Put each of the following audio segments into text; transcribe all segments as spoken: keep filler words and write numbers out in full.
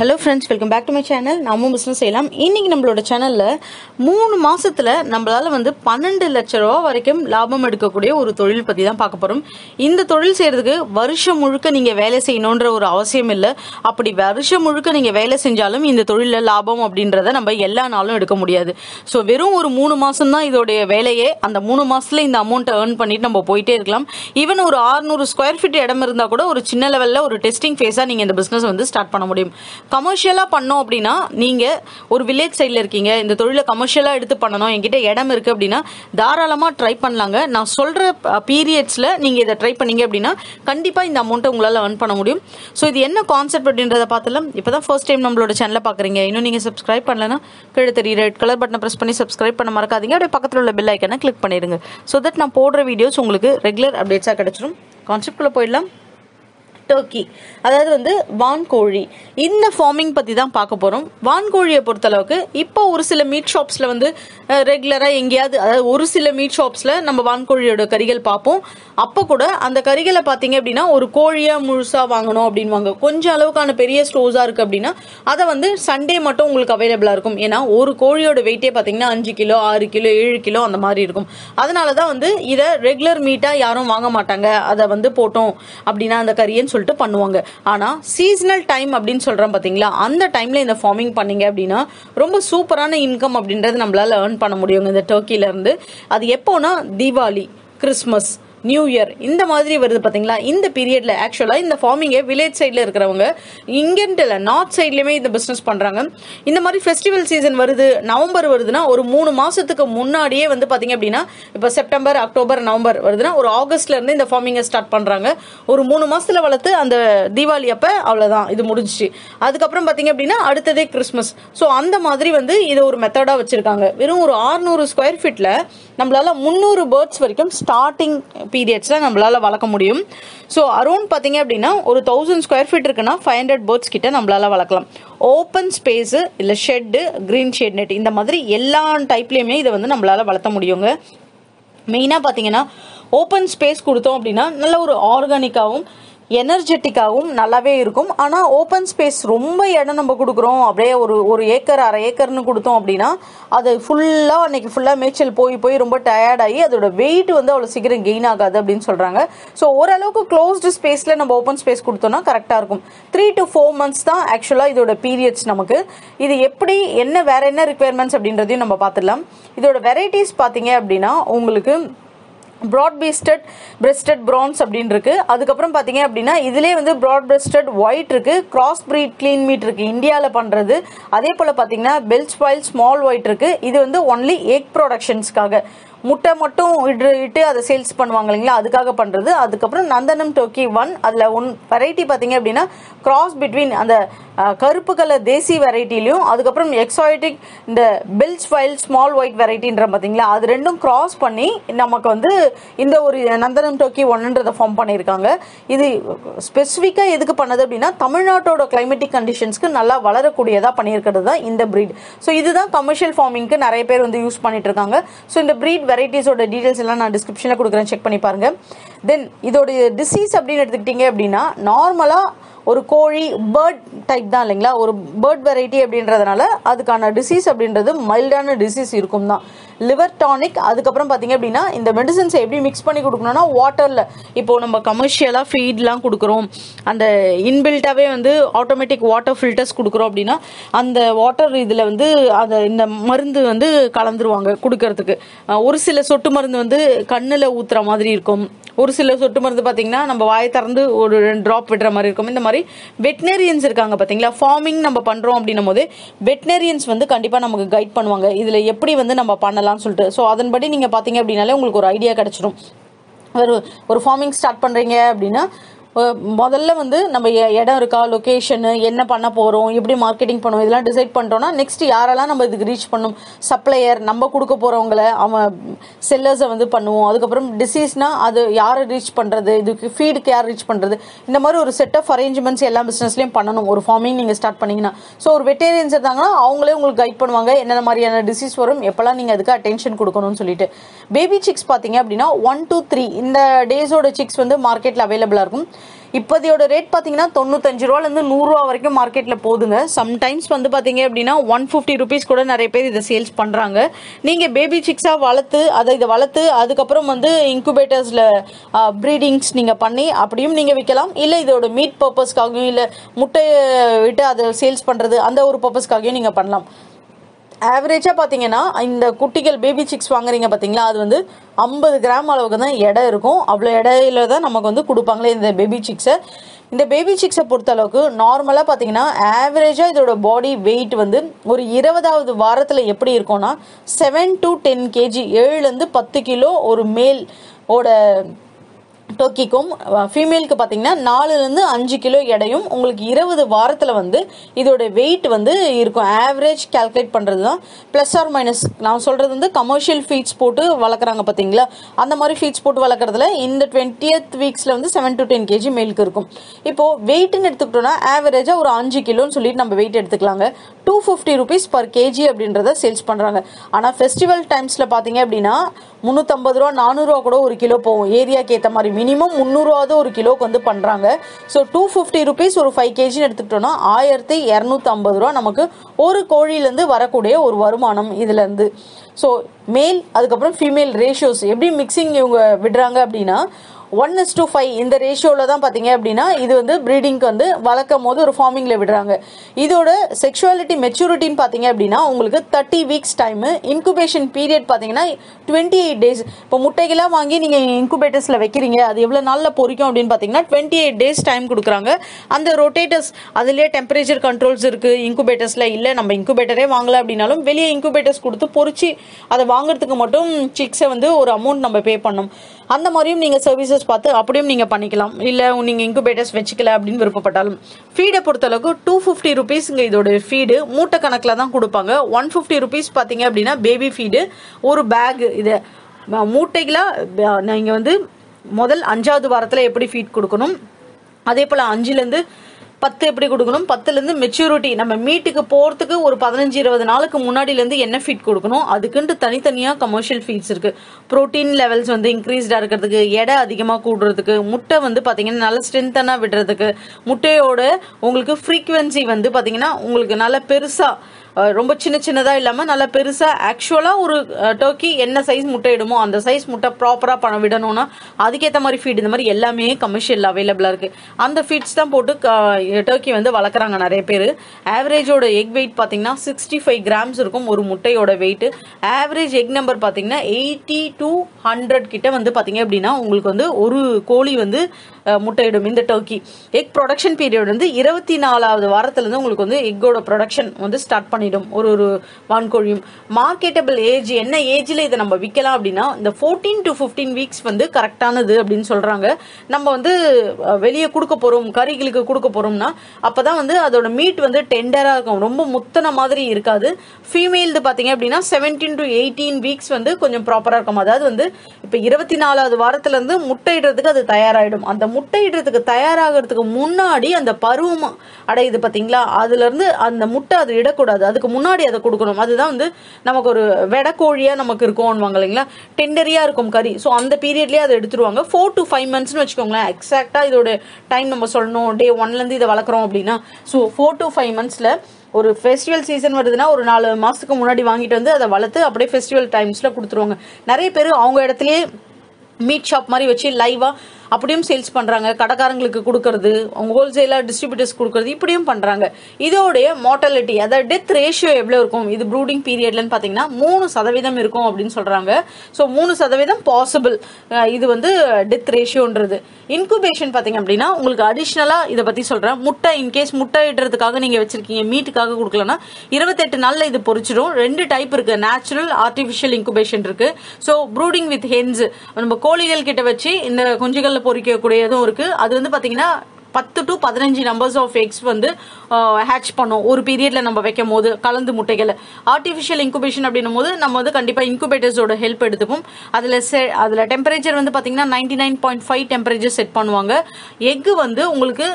Hello friends, welcome back to my channel. Namum Business Seiyalaam. இன்னைக்கு நம்மளோட சேனல்ல மூணு மாசத்துல நம்மளால வந்து பன்னிரண்டு லட்சம் ரூபாய் வரைக்கும் லாபம் எடுக்கக்கூடிய ஒரு தொழில் பத்தி தான் பார்க்க போறோம். இந்த தொழில் செய்யிறதுக்கு வருஷம் முழுக்க நீங்க வேலை செய்யணும்ன்ற ஒரு அவசியம் இல்ல. அப்படி வருஷம் முழுக்க நீங்க வேலை செஞ்சாலும் இந்த தொழில்ல லாபம் அப்படின்றத நம்ம எல்லா நாளும் எடுக்க முடியாது. சோ வெறும் ஒரு மூணு மாசம் தான் இதோட வேலையே. அந்த மூணு மாசத்துல இந்த அமௌண்ட் earn பண்ணிட்டு நம்ம போயிட்டே இருக்கலாம். ஈவன் ஒரு ஆறுநூறு ஸ்கொயர் ஃபீட் இடம் இருந்தா கூட ஒரு சின்ன லெவல்ல ஒரு டெஸ்டிங் ஃபேஸா நீங்க இந்த பிசினஸ் வந்து ஸ்டார்ட் பண்ண முடியும். கமர்ஷியலா பண்ணோம் அப்படினா நீங்க ஒரு வில்லேஜ் சைடுல இருக்கீங்க, இந்த தொழிலை கமர்ஷியலா எடுத்து பண்ணனும், என்கிட்ட இடம் இருக்கு அப்படினா தாராளமா ட்ரை பண்ணலாங்க. நான் சொல்ற பீரியட்ஸ்ல நீங்க இத ட்ரை பண்ணீங்க அப்படினா கண்டிப்பா இந்த அமௌண்ட உங்களால earn பண்ண முடியும். சோ இது என்ன கான்செப்ட் அப்படின்றத பார்த்தலாம். இப்போதான் ஃபர்ஸ்ட் டைம் நம்மளோட சேனலை பாக்குறீங்க, இன்னும் நீங்க subscribe பண்ணலனா கீழ தெரியுற ரெட் கலர் பட்டனை பிரஸ் பண்ணி subscribe பண்ண மறக்காதீங்க. அப்படியே பக்கத்துல உள்ள பெல் ஐகானை கிளிக் பண்ணிடுங்க. சோ தட் நான் போடுற வீடியோஸ் உங்களுக்கு ரெகுலர் அப்டேட்ஸா கிடைச்சிடும். கான்செப்ட்க்குள்ள போய்டலாம். டர்க்கி, அதாவது வந்து வான்கோழி, இந்த ஃபார்மிங் பத்தி தான் பார்க்க போறோம். வான்கோழியை பொறுத்தளவுக்கு இப்போ ஒரு சில மீட் ஷாப்ஸ்ல வந்து ரெகுலரா எங்கேயாவது, அதாவது ஒரு சில மீட் ஷாப்ஸ்ல நம்ம வான்கோழியோட கறிகள் பார்ப்போம். அப்போ கூட அந்த கறிகளை பார்த்தீங்க அப்படின்னா ஒரு கோழியா முழுசா வாங்கணும் அப்படின்வாங்க. கொஞ்சம் அளவுக்கான பெரிய ஸ்டோர்ஸா இருக்கு அப்படின்னா அதை வந்து சண்டே மட்டும் உங்களுக்கு அவைலபிளா இருக்கும். ஏன்னா ஒரு கோழியோட வெயிட்டே பார்த்தீங்கன்னா அஞ்சு கிலோ ஆறு கிலோ ஏழு கிலோ அந்த மாதிரி இருக்கும். அதனாலதான் வந்து இதை ரெகுலர் மீட்டா யாரும் வாங்க மாட்டாங்க. அதை வந்து போட்டோம் அப்படின்னா அந்த கறியன்னு பண்ணுவாங்க. ஆனா சீசனல் டைம் அப்படின்னு சொல்றோம் பாத்தீங்களா, அந்த டைம்ல இந்த ஃபார்மிங் பண்ணீங்க அப்படின்னா ரொம்ப சூப்பரான இன்கம் அப்படின்றது நம்மளால earn பண்ண முடியும் இந்த டர்க்கில இருந்து. அது எப்போனா தீபாவளி, கிறிஸ்மஸ், நியூ இயர் இந்த மாதிரி வருது பாத்தீங்களா. இந்த பீரியட்ல ஆக்சுவலா இந்த ஃபார்மிங்கை வில்லேஜ் சைட்ல இருக்கிறவங்க, இங்கிருந்து இல்ல நார்த் சைட்லயுமே இந்த பிசினஸ் பண்றாங்க. இந்த மாதிரி ஃபெஸ்டிவல் சீசன் வருது, நவம்பர் வருதுன்னா ஒரு மூணு மாசத்துக்கு முன்னாடியே வந்து பாத்தீங்க அப்படின்னா இப்ப செப்டம்பர், அக்டோபர், நவம்பர் வருதுன்னா ஒரு ஆகஸ்ட்ல இருந்து இந்த ஃபார்மிங்கை ஸ்டார்ட் பண்றாங்க. ஒரு மூணு மாசத்துல வளர்த்து அந்த தீபாவளி அப்ப அவ்வளவுதான், இது முடிஞ்சிச்சு. அதுக்கப்புறம் பாத்தீங்க அப்படின்னா அடுத்ததே கிறிஸ்மஸ். சோ அந்த மாதிரி வந்து இதை ஒரு மெத்தடா வச்சிருக்காங்க. வெறும் ஒரு ஆறுநூறு ஸ்கொயர் ஃபீட்ல நம்மளால முன்னூறு பேர்ட்ஸ் வரைக்கும் ஸ்டார்டிங் பீரியட்ஸ்ல நம்மளால வளர்க்க முடியும். ஸோ அரௌண்ட் பாத்தீங்க அப்படின்னா ஒரு தௌசண்ட் ஸ்கொயர் ஃபீட் இருக்குன்னா ஃபைவ் ஹண்ட்ரட் பேர்ட்ஸ் கிட்ட நம்மளால வளர்க்கலாம். ஓப்பன் ஸ்பேஸு இல்லை ஷெட்டு, கிரீன் ஷெட் நெட் இந்த மாதிரி எல்லா டைப்லயுமே இதை வந்து நம்மளால வளர்த்த முடியுங்க. மெயினா பாத்தீங்கன்னா ஓப்பன் ஸ்பேஸ் கொடுத்தோம் அப்படின்னா நல்ல ஒரு ஆர்கானிக்காவும் எனர்ஜெட்டிக்காகவும் நல்லாவே இருக்கும். ஆனால் ஓப்பன் ஸ்பேஸ் ரொம்ப இடம் நம்ம கொடுக்குறோம், அப்படியே ஒரு ஒரு ஏக்கர் அரை ஏக்கர்னு கொடுத்தோம் அப்படின்னா அது ஃபுல்லாக அன்னைக்கு ஃபுல்லாக மேய்ச்சல் போய் போய் ரொம்ப டயர்டாகி அதோட வெயிட் வந்து அவ்வளோ சீக்கிரம் கெயின் ஆகாது அப்படின்னு சொல்கிறாங்க. ஸோ ஓரளவுக்கு க்ளோஸ்டு ஸ்பேஸில் நம்ம ஓப்பன் ஸ்பேஸ் கொடுத்தோம்னா கரெக்டாக இருக்கும். த்ரீ டு ஃபோர் மந்த்ஸ் தான் ஆக்சுவலாக இதோட பீரியட்ஸ் நமக்கு. இது எப்படி என்ன வேற என்ன ரிக்குயர்மெண்ட்ஸ் அப்படின்றதையும் நம்ம பார்த்துடலாம். இதோட வெரைட்டிஸ் பார்த்தீங்க அப்படின்னா உங்களுக்கு ப்ராட் பீஸ்டட், பிரெஸ்டட், ப்ரான்ஸ் அப்படின்னு இருக்கு. அதுக்கப்புறம் பார்த்தீங்க அப்படின்னா இதுலேயே வந்து ப்ராட் பிரெஸ்டட் ஒயிட் இருக்கு, கிராஸ் பிரீட் கிளீன் மீட் இருக்கு இந்தியாவில் பண்றது. அதே போல பார்த்தீங்கன்னா பெல்ட் ஸ்பாயில் ஸ்மால் ஒயிட் இருக்கு. இது வந்து ஒன்லி எக் ப்ரொடக்ஷன்ஸ்க்காக, முட்டை மட்டும் இட்டு இட்டு அதை சேல்ஸ் பண்ணுவாங்க இல்லைங்களா, அதுக்காக பண்றது. அதுக்கப்புறம் நந்தனம் டோக்கி ஒன், அதுல ஒன் வெரைட்டி பாத்தீங்க அப்படின்னா கிராஸ் பிட்வீன் அந்த கருப்பு கலர் தேசி வெரைட்டிலையும் அதுக்கப்புறம் எக்ஸாய்டிக் இந்த பில்ஸ் ஃபைல் ஸ்மால் ஒயிட் வெரைட்டின்ற பாத்தீங்களா, அது ரெண்டும் கிராஸ் பண்ணி நமக்கு வந்து இந்த ஒரு நந்தனம் டோக்கி ஒன்னுன்றதை ஃபார்ம் பண்ணியிருக்காங்க. இது ஸ்பெசிஃபிக்கா எதுக்கு பண்ணது அப்படின்னா தமிழ்நாட்டோட கிளைமேட்டிக் கண்டிஷன்ஸ்க்கு நல்லா வளரக்கூடியதா பண்ணியிருக்கிறது தான் இந்த பிரீட். ஸோ இதுதான் கமர்ஷியல் ஃபார்மிங்க்கு நிறைய பேர் வந்து யூஸ் பண்ணிட்டு இருக்காங்க. ஸோ இந்த பிரீட் வெரைட்டிஸோட டீடைல்ஸ் எல்லாம் நான் டிஸ்கிரிப்ஷன்ல கொடுக்குறேன், செக் பண்ணி பாருங்க. தென் இதோட டிசீஸ் அப்படின்னு எடுத்துக்கிட்டீங்க அப்படின்னா நார்மலா ஒரு கோழி பேர்ட் டைப் தான் இல்லைங்களா, ஒரு பேர்ட் வெரைட்டி அப்படின்றதுனால அதுக்கான டிசீஸ் அப்படின்றது மைல்டான டிசீஸ் இருக்கும் தான். லிவர் டானிக், அதுக்கப்புறம் பார்த்தீங்க அப்படின்னா இந்த மெடிசன்ஸ் எப்படி மிக்ஸ் பண்ணி கொடுக்கணும்னா வாட்டரில், இப்போது நம்ம கமர்ஷியலாக ஃபீட்லாம் கொடுக்குறோம், அந்த இன்பில்ட்டாகவே வந்து ஆட்டோமேட்டிக் வாட்டர் ஃபில்டர்ஸ் கொடுக்குறோம் அப்படின்னா அந்த வாட்டர் இதில் வந்து அதை இந்த மருந்து வந்து கலந்துருவாங்க கொடுக்கறதுக்கு. ஒரு சில சொட்டு மருந்து வந்து கண்ணில் ஊற்றுற மாதிரி இருக்கும், ஒரு சில சொட்டு மருந்து பார்த்தீங்கன்னா நம்ம வாயை திறந்து ஒரு ரெண்டு ட்ராப் விடுற மாதிரி இருக்கும். இந்த மாதிரி வெட்டினரியன்ஸ் இருக்காங்க பார்த்தீங்களா. ஃபார்மிங் நம்ம பண்ணுறோம் அப்படின்னும் போது வெட்டினரியன்ஸ் வந்து கண்டிப்பாக நமக்கு கைட் பண்ணுவாங்க இதில் எப்படி வந்து நம்ம பண்ணலாம்னு சொல்லிட்டு. ஸோ அதன்படி நீங்கள் பார்த்தீங்க அப்படின்னாலே உங்களுக்கு ஒரு ஐடியா கிடச்சிடும். ஒரு ஒரு ஃபார்மிங் ஸ்டார்ட் பண்ணுறீங்க அப்படின்னா முதல்ல வந்து நம்ம இடம் இருக்கா, லொக்கேஷனு, என்ன பண்ண போகிறோம், எப்படி மார்க்கெட்டிங் பண்ணுவோம், இதெல்லாம் டிசைட் பண்ணிட்டோம்னா நெக்ஸ்ட் யாரெல்லாம் நம்ம இதுக்கு ரீச் பண்ணும், சப்ளையர் நம்ம கொடுக்க போகிறவங்கள அவன் செல்லர்ஸை வந்து பண்ணுவோம். அதுக்கப்புறம் டிசீஸ்னா அது யாரை ரீச் பண்ணுறது, இதுக்கு ஃபீடுக்கு யார் ரீச் பண்ணுறது, இந்த மாதிரி ஒரு செட் ஆஃப் அரேஞ்ச்மெண்ட்ஸ் எல்லா பிஸ்னஸ்லையும் பண்ணணும் ஒரு ஃபார்மிங் நீங்கள் ஸ்டார்ட் பண்ணிங்கன்னா. ஸோ ஒரு வெட்டேரியன்ஸ் இருந்தாங்கன்னா அவங்களே உங்களுக்கு கைட் பண்ணுவாங்க என்னென்ன மாதிரியான டிசீஸ் வரும், எப்போல்லாம் நீங்கள் அதுக்கு அட்டென்ஷன் கொடுக்கணும்னு சொல்லிட்டு. பேபி சிக்ஸ் பார்த்தீங்க அப்படின்னா ஒன் டூ த்ரீ இந்த டேஸோட சிக்ஸ் வந்து மார்க்கெட்டில் அவைலபிளாக இருக்கும். இப்போதையோட ரேட் பாத்தீங்கன்னா தொண்ணூற்று ஐந்து ரூபாயில இருந்து நூறு ரூபாய் வரைக்கும் மார்க்கெட்ல போகுதுங்க. சம்டைம்ஸ் வந்து பாத்தீங்க அப்படின்னா நூற்று ஐம்பது ரூபாய்க்கு கூட நிறைய பேர் இத சேல்ஸ் பண்றாங்க. நீங்க பேபி சிக்ஸா வளத்து அதை இத வளத்து அதுக்கு அப்புறம் வந்து இன்குபேட்டர்ஸ்ல பிரீடிங்ஸ் நீங்க பண்ணி அப்படியும் நீங்க விக்கலாம். இல்ல இதோட மீட் பர்பஸ்க்காக இல்ல முட்டை விட்டு அத சேல்ஸ் பண்றது அந்த ஒரு பர்பஸ்க்காக நீங்க பண்ணலாம். ஆவரேஜா பாத்தீங்கன்னா இந்த குட்டிகள் பேபி சிக்ஸ் வாங்குறீங்க பாத்தீங்களா அது வந்து ஐம்பது கிராம் அளவுக்கு தான் எடை இருக்கும். அவ்வளோ எடையில தான் நமக்கு வந்து கொடுப்பாங்களே இந்த பேபி சிக்ஸை. இந்த பேபி சிக்ஸை பொறுத்த அளவுக்கு நார்மலாக பார்த்தீங்கன்னா ஆவரேஜாக இதோட பாடி வெயிட் வந்து ஒரு இருபதாவது வாரத்தில் எப்படி இருக்கும்னா செவன் டு டென் கேஜி ஏழுலேருந்து பத்து கிலோ ஒரு மேலோட டோக்கிக்கும் ஃபீமேலுக்கு பார்த்தீங்கன்னா நாலுலேருந்து அஞ்சு கிலோ எடையும் உங்களுக்கு இருபது வாரத்தில் வந்து இதோட வெயிட் வந்து இருக்கும். ஆவரேஜ் கால்குலேட் பண்ணுறது தான் ப்ளஸ் ஆர் மைனஸ். நான் சொல்கிறது வந்து கமர்ஷியல் ஃபீட்ஸ் போட்டு வளர்க்குறாங்க பார்த்தீங்களா அந்த மாதிரி ஃபீட்ஸ் போட்டு வளர்க்குறதுல இந்த டுவெண்ட்டியத் வீக்ஸில் வந்து செவன் டு டென் கேஜி மேலுக்கு இருக்கும். இப்போது வெயிட்னு எடுத்துக்கிட்டோன்னா ஆவரேஜாக ஒரு அஞ்சு கிலோன்னு சொல்லிட்டு நம்ம வெயிட் எடுத்துக்கலாங்க. Two fifty rupees per KG அப்படின்றத சேல்ஸ் பண்ணுறாங்க. ஆனால் ஃபெஸ்டிவல் டைம்ஸில் பார்த்தீங்க அப்படின்னா முந்நூற்றம்பது ரூபா நானூறுரூவா கூட ஒரு கிலோ போகும். ஏரியாவுக்கு ஏற்ற மாதிரி மினிமம் முந்நூறுவாவது ஒரு கிலோக்கு வந்து பண்ணுறாங்க. ஸோ டூ ஃபிஃப்டி ருபீஸ் ஒரு ஃபைவ் கேஜின்னு எடுத்துக்கிட்டோன்னா ஆயிரத்தி இரநூத்தி ஐம்பது ரூபா நமக்கு ஒரு கோழியிலேருந்து வரக்கூடிய ஒரு வருமானம் இதுலேருந்து. ஸோ மேல் அதுக்கப்புறம் ஃபீமேல் ரேஷியோஸ் எப்படி மிக்சிங் இவங்க விடுறாங்க அப்படின்னா ஒன் இஸ் டூ ஃபைவ் இந்த ரேஷியோவில் தான் பார்த்தீங்க அப்படின்னா இது வந்து ப்ரீடிங்க்கு வந்து வளர்க்கும் போது ஒரு ஃபார்மிங்கில் விடுறாங்க. இதோட செக்ஷுவாலிட்டி மெச்சூரிட்டின்னு பார்த்தீங்க அப்படின்னா உங்களுக்கு thirty weeks time. Incubation period பார்த்தீங்கன்னா டுவெண்ட்டி எயிட் டேஸ் இப்போ முட்டைகளாக வாங்கி நீங்கள் இன்குபேட்டர்ஸில் வைக்கிறீங்க அது எவ்வளோ நாளில் பொறிக்கும் அப்படின்னு பார்த்தீங்கன்னா டுவெண்ட்டி எயிட் டேஸ் டைம் கொடுக்குறாங்க. அந்த ரொட்டேட்டர்ஸ் அதுலேயே டெம்பரேச்சர் கண்ட்ரோல்ஸ் இருக்குது. இன்குபேட்டர்ஸில் இல்லை நம்ம இன்குபேட்டரே வாங்கலை அப்படின்னாலும் வெளியே இன்குபேட்டர்ஸ் கொடுத்து பொறிச்சு அதை வாங்குறதுக்கு மட்டும் சிக்ஸை வந்து ஒரு அமௌண்ட் நம்ம பே பண்ணோம். அந்த மாதிரியும் நீங்கள் சர்வீசஸ் பார்த்து அப்படியும் நீங்க பண்ணிக்கலாம். இல்ல நீங்க இன்குபேட்டர்ஸ் வெச்சிக்கல அப்படின்னு விருப்பப்பட்டாலும் ஃபீடை பொறுத்த அளவுக்கு டூ ஃபிஃப்டி ருபீஸ்ங்க இதோட ஃபீடு மூட்டை கணக்கில் தான் கொடுப்பாங்க. ஒன் ஃபிஃப்டி ருபீஸ் பார்த்தீங்க அப்படின்னா பேபி ஃபீடு ஒரு பேக். இது மூட்டைகளா நீங்க வந்து முதல் அஞ்சாவது வாரத்தில் எப்படி ஃபீட் கொடுக்கணும் அதே போல அஞ்சுலேருந்து பத்து எப்படி கொடுக்கணும் பத்துலேருந்து மெச்சூரிட்டி நம்ம மீட்டுக்கு போகிறதுக்கு ஒரு பதினஞ்சு இருபது நாளுக்கு முன்னாடியிலேருந்து என்ன ஃபீட் கொடுக்கணும் அதுக்குன்ட்டு தனித்தனியாக கமர்ஷியல் ஃபீட்ஸ் இருக்குது. ப்ரோட்டீன் லெவல்ஸ் வந்து இன்க்ரீஸ்டாக இருக்கிறதுக்கு எடை அதிகமாக கூடுறதுக்கு முட்டை வந்து பார்த்தீங்கன்னா நல்ல ஸ்ட்ரென்த்தனாக விடுறதுக்கு முட்டையோட உங்களுக்கு ஃப்ரீக்வன்சி வந்து பார்த்தீங்கன்னா உங்களுக்கு நல்ல பெருசாக ரொம்ப சின்ன சின்னதாக இல்லாமல் நல்லா பெருசாக ஆக்சுவலாக ஒரு டர்க்கி என்ன சைஸ் முட்டை இடுமோ அந்த சைஸ் முட்டை ப்ராப்பராக பணம் விடணும்னா அதுக்கேற்ற மாதிரி ஃபீட் இந்த மாதிரி எல்லாமே கமர்ஷியல் அவைலபிளாக இருக்குது. அந்த ஃபீட்ஸ் தான் போட்டு டர்க்கி வந்து வளர்க்குறாங்க நிறைய பேர். ஆவரேஜோட எக் வெயிட் பார்த்தீங்கன்னா சிக்ஸ்டி ஃபைவ் கிராம்ஸ் இருக்கும் ஒரு முட்டையோட வெயிட்டு. ஆவரேஜ் எக் நம்பர் பார்த்தீங்கன்னா எயிட்டி டூ ஹண்ட்ரட் கிட்ட வந்து பார்த்தீங்க அப்படின்னா உங்களுக்கு வந்து ஒரு கோழி வந்து முட்டையிடும் இந்த டர்க்கி. எக் ப்ரொடக்ஷன் பீரியட் வந்து இருபத்தி நாலாவது வாரத்துலேருந்து உங்களுக்கு வந்து எக்கோட ப்ரொடக்ஷன் வந்து ஸ்டார்ட் பண்ணி ஒரு ஒரு வான்கோழியும் மார்க்கெட்டபிள் ஏஜ் என்ன ஏஜ்ல இதை நம்ம விற்கலாம் அப்படின்னா இந்த ஃபோர்டீன் டு ஃபிஃப்டீன் வீக்ஸ் வந்து கரெக்டானது அப்படின்னு சொல்றாங்க. நம்ம வந்து வெளியே கொடுக்க போறோம் கறிகளுக்கு கொடுக்க போறோம்னா அப்பதான் வந்து அதோட மீட் வந்து டெண்டரா இருக்கும் ரொம்ப முத்தன மாதிரி இருக்காது. ஃபீமேல் பாத்தீங்க அப்படின்னா செவன்டீன் டு எயிட்டீன் வீக்ஸ் வந்து கொஞ்சம் ப்ராப்பரா இருக்கும். அதாவது வந்து இப்ப இருபத்தி நாலாவது வாரத்துல இருந்து முட்டையிடுறதுக்கு அது தயாராகிடும். அந்த முட்டையிடுறதுக்கு தயாராகிறதுக்கு முன்னாடி அந்த பருவம் அடையுது பாத்தீங்களா அதுல இருந்து அந்த முட்டை அது இடக்கூடாது அதுக்கு முன்னாடி அதை கொடுக்கணும். அதுதான் வந்து நமக்கு ஒரு வெட கோழியா நமக்கு இருக்கும் வாங்க இல்லைங்களா டெண்டரியா இருக்கும் கறி. ஸோ அந்த பீரியட்லயே அதை எடுத்துருவாங்க. ஃபோர் டு ஃபைவ் மந்த்ஸ்னு வச்சுக்கோங்களேன் எக்ஸாக்டா இதோட டைம் நம்ம சொல்லணும். டே ஒன்ல இருந்து இதை வளர்க்குறோம் அப்படின்னா ஸோ ஃபோர் டு ஃபைவ் மந்த்ஸ்ல ஒரு ஃபெஸ்டிவல் சீசன் வருதுன்னா ஒரு நாலு மாசத்துக்கு முன்னாடி வாங்கிட்டு வந்து அதை வளர்த்து அப்படியே ஃபெஸ்டிவல் டைம்ஸ்ல கொடுத்துருவாங்க. நிறைய பேர் அவங்க இடத்துலயே மீட் ஷாப் மாதிரி வச்சு லைவா அப்படியும் சேல்ஸ் பண்ணுறாங்க. கடைக்காரங்களுக்கு கொடுக்கறது அவங்க ஹோல்சேலாக டிஸ்ட்ரிபியூட்டர்ஸ் கொடுக்கறது இப்படியும் பண்ணுறாங்க. இதோடைய மார்டாலிட்டி அதாவது டெத் ரேஷியோ எவ்வளோ இருக்கும் இது ப்ரூடிங் பீரியட்லன்னு பார்த்தீங்கன்னா மூணு சதவீதம் இருக்கும் அப்படின்னு சொல்கிறாங்க. ஸோ மூணு சதவீதம் பாசிபிள் இது வந்து டெத் ரேஷியோன்றது. இன்குபேஷன் பார்த்தீங்க அப்படின்னா உங்களுக்கு அடிஷ்னலாக இதை பற்றி சொல்கிறேன். முட்டை இன்கேஸ் முட்டை இடுறதுக்காக நீங்கள் வச்சுருக்கீங்க மீட்டுக்காக கொடுக்கலன்னா இருபத்தெட்டு நாளில் இது பொறிச்சிடும். ரெண்டு டைப் இருக்குது நேச்சுரல் ஆர்டிஃபிஷியல் இன்குபேஷன் இருக்குது. ஸோ ப்ரூடிங் வித் ஹென்ஸ் நம்ம கோழிகள் கிட்ட வச்சு இந்த குஞ்சுகள் பொறிக்கக்கூடியதும் இருக்கு. அது வந்து பாத்தீங்கன்னா ten to fifteen numbers of eggs வந்து hatch பண்ணோம் ஒரு periodல நம்ம வைக்கும்போது கலந்து முட்டைகளை artificial incubation அப்படினும்போது நம்ம வந்து கண்டிப்பா incubators ஓட help எடுத்துப்போம் அதுல அதுல temperature வந்து பாத்தீங்கன்னா ninety-nine point five temperature set பண்ணுவாங்க egg வந்து உங்களுக்கு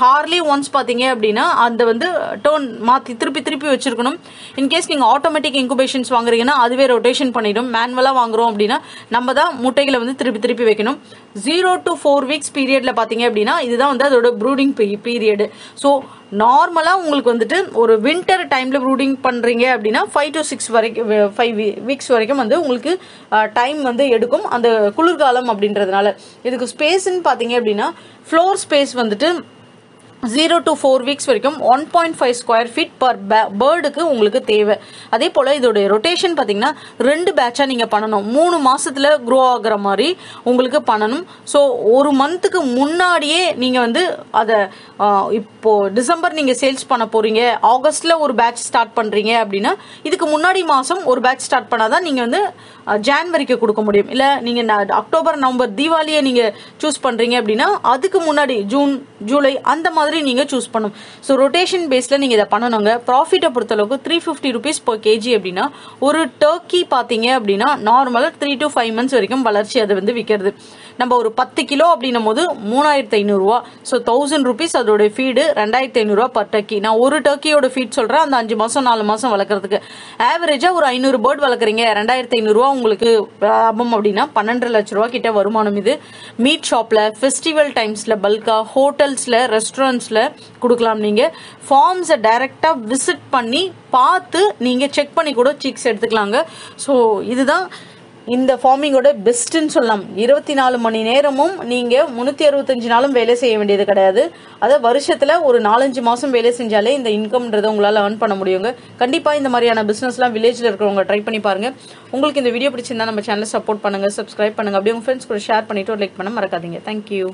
hardly once பாத்தீங்க அப்படினா அந்த வந்து turn மாத்தி திருப்பி திருப்பி வெச்சிருக்கணும் in case நீங்க automatic incubations வாங்குறீங்கன்னா அதுவே rotation பண்ணிடும் manually வாங்குறோம் அப்படினா நம்ம தான் முட்டைகளை வந்து திருப்பி திருப்பி வைக்கணும் zero to four weeks period la pathinga appadina idhu dhaan vandu brooding period so normally ungalku vandu or winter time la brooding pandringa appadina five to six varaiku five weeks varaikum vandu ungalku time vandu edukum and kulurgaalam abindradhanaala idhukku space nu pathinga appadina floor space vandu zero to four weeks வரைக்கும் one point five square feet per bird க்கு உங்களுக்கு தேவை அதே போல இதோட rotation பாத்தீங்கன்னா ரெண்டு பேட்சா நீங்க பண்ணனும் மூணு மாசத்துல grow ஆகுற மாதிரி உங்களுக்கு பண்ணனும் சோ ஒரு மந்த்க்கு முன்னாடியே நீங்க வந்து அத இப்போ டிசம்பர் நீங்க சேல்ஸ் பண்ண போறீங்க ஆகஸ்ட்ல ஒரு பேட்ச் ஸ்டார்ட் பண்றீங்க அப்படினா இதுக்கு முன்னாடி மாசம் ஒரு பேட்ச் ஸ்டார்ட் பண்ணாதான் நீங்க வந்து ஜனவரிக்கு கொடுக்க முடியும் இல்ல நீங்க அக்டோபர் நவம்பர் தீபாவளியை நீங்க சூஸ் பண்றீங்க அப்படினா அதுக்கு முன்னாடி ஜூன் ஜூலை அந்த மாதிரி நீங்க choose பண்ணும் சோ ரொட்டேஷன் பேஸ்ல நீங்க இத பண்ணனும்ங்க profit பொறுத்தளவுக்கு three hundred fifty rupees per kg அப்படினா ஒரு turkey பாத்தீங்க அப்படினா நார்மலா three to five months வரைக்கும் வளர்ச்சி அது வந்து விக்கிறது நம்ம ஒரு ten kilo அப்படினும்போது thirty-five hundred rupees so one thousand rupees அதோட feed twenty-five hundred rupees per turkey நான் ஒரு turkey ஓட feed சொல்றேன் அந்த five மாசம் four மாசம் வளக்குறதுக்கு அவரேஜா ஒரு five hundred bird வளக்குறீங்க twenty-five hundred rupees உங்களுக்கு லாபம் அப்படினா twelve point five lakh rupees கிட்ட வருமானம் இது meat shopல festival timesல bulka hotelsல restaurant குடுக்கலாம் நீங்க forms directா visit பண்ணி பார்த்து நீங்க செக் பண்ணி கூட chicks எடுத்துக்கலாங்க சோ இதுதான் இந்த farming ஓட பெஸ்ட் ன்னு சொல்லலாம் twenty-four மணி நேரமும் நீங்க three sixty-five நாளும் வேலை செய்ய வேண்டியது கிடையாது அத வருஷத்துல ஒரு four to five மாசம் வேலை செஞ்சாலே இந்த இன்கம்ன்றது உங்களால earn பண்ண முடியும்ங்க கண்டிப்பா இந்த மாதிரியான பிசினஸ்லாம் வில்லேஜ்ல இருக்கறவங்க ட்ரை பண்ணி பாருங்க உங்களுக்கு இந்த வீடியோ பிடிச்சிருந்தா நம்ம சேனலை சப்போர்ட் பண்ணுங்க subscribe பண்ணுங்க அப்படியே உங்க friends கூட share பண்ணிட்டு லைக் பண்ண மறக்காதீங்க thank you